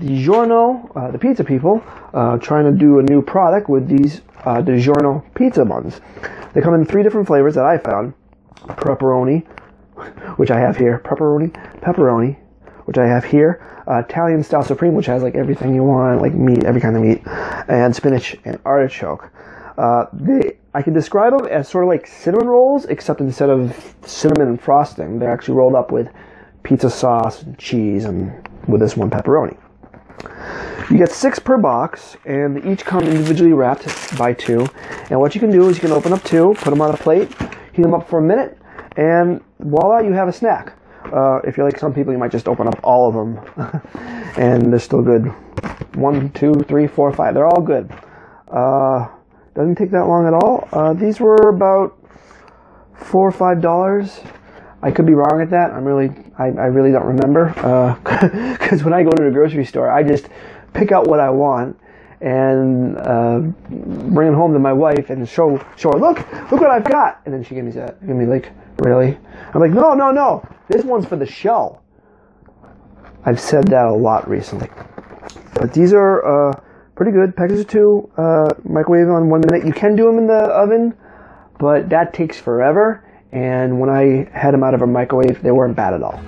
DiGiorno, the pizza people, trying to do a new product with these DiGiorno pizza buns. They come in three different flavors that I found. Pepperoni, which I have here. Pepperoni, which I have here. Italian style supreme, which has like everything you want, like meat, every kind of meat, and spinach and artichoke. I can describe them as sort of like cinnamon rolls, except instead of cinnamon and frosting, they're actually rolled up with pizza sauce and cheese, and with this one pepperoni. You get 6 per box, and each come individually wrapped by 2. And what you can do is you can open up 2, put them on a plate, heat them up for a minute, and voila, you have a snack. If you're like some people, you might just open up all of them, and they're still good. 1, 2, 3, 4, 5. They're all good. Doesn't take that long at all. These were about $4 or $5. I could be wrong at that. I really don't remember, because when I go to the grocery store, I just pick out what I want and bring it home to my wife and show her, look what I've got, and then she gives me that. She's gonna be like, really? I'm like, no. This one's for the shell. I've said that a lot recently, but these are pretty good. Package of 2, microwave on 1 minute. You can do them in the oven, but that takes forever. And when I had them out of a microwave, they weren't bad at all.